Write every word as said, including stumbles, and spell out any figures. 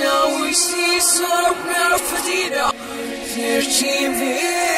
Now we see some now for dinner. Thirteen years.